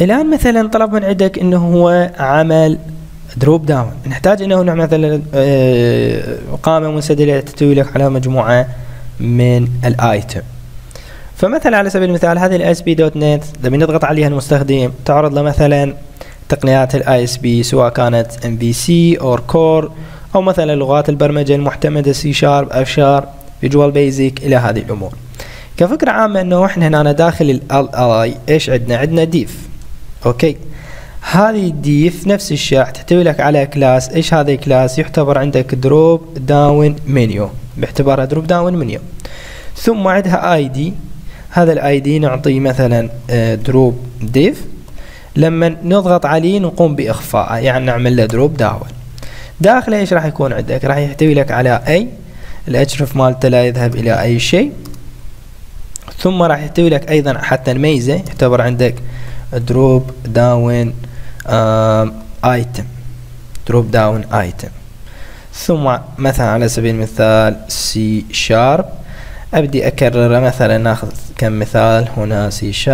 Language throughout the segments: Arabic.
الان مثلا طلب من عندك انه هو عمل دروب داون، نحتاج انه نعمل مثلا قائمه منسدله تحتوي لك على مجموعه من الايتم. فمثلا على سبيل المثال هذه الاي اس بي دوت نت لما نضغط عليها المستخدم تعرض له مثلا تقنيات الاي اس بي سواء كانت MVC او كور او مثلا لغات البرمجه المعتمده C# F# Visual Basic الى هذه الامور. كفكره عامه انه احنا هنا داخل الاي ايش عندنا ديف. اوكي، هذه الديف نفس الشيء تحتوي لك على كلاس. ايش هذا الكلاس؟ يعتبر عندك دروب داون منيو، باعتبارها دروب داون منيو. ثم عندها اي دي، هذا الاي دي نعطيه مثلا دروب ديف، لما نضغط عليه نقوم باخفائه، يعني نعمل له دروب داون. داخله ايش راح يكون عندك؟ راح يحتوي لك على اي، الاتشرف مالته لا يذهب الى اي شيء. ثم راح يحتوي لك ايضا حتى الميزه، يعتبر عندك دروب داون ايتم، دروب داون ايتم. ثم مثلا على سبيل المثال C# ابدي اكرره، مثلا ناخذ كم مثال، هنا C#،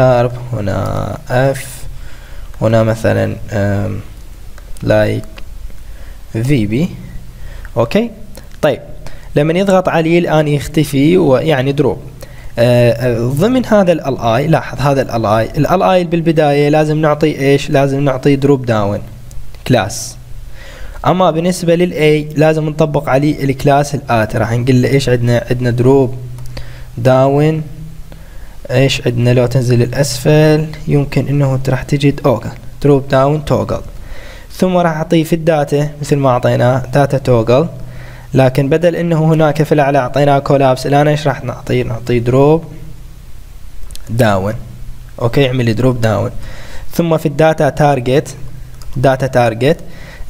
هنا F، هنا مثلا لايك VB. اوكي طيب، لما يضغط عليه الان يختفي ويعني دروب. ضمن هذا الاي، لاحظ هذا الاي بالبدايه لازم نعطي ايش؟ لازم نعطي دروب داون كلاس. اما بالنسبه للاي لازم نطبق عليه الكلاس الاتي، راح نقول له ايش عندنا؟ عندنا دروب داون، ايش عندنا؟ لو تنزل الاسفل يمكن انه راح تجي توغل، دروب داون توغل. ثم راح اعطيه في الداتا مثل ما اعطيناه داتا توغل، لكن بدل انه هناك في الاعلى اعطيناه كولابس، الان ايش راح نعطيه؟ نعطيه دروب داون. اوكي، اعمل دروب داون. ثم في الداتا تارجت، داتا تارجت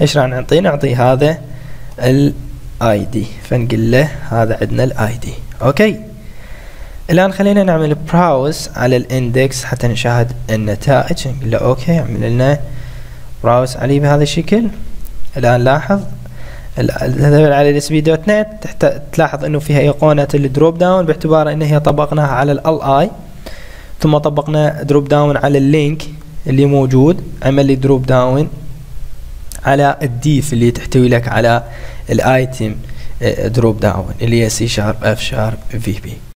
ايش راح نعطيه؟ نعطيه هذا الاي دي، فنقول له هذا عندنا الاي دي. اوكي، الان خلينا نعمل براوس على الاندكس حتى نشاهد النتائج. نقول له اوكي، اعمل لنا براوس عليه بهذا الشكل. الان لاحظ على ASP.NET تلاحظ انه فيها ايقونه الدروب داون باعتبار ان هي طبقناها على ال اي، ثم طبقنا دروب داون على اللينك اللي موجود، عمل لي دروب داون على الديف اللي تحتوي لك على الايتم دروب داون اللي هي C# F# VB.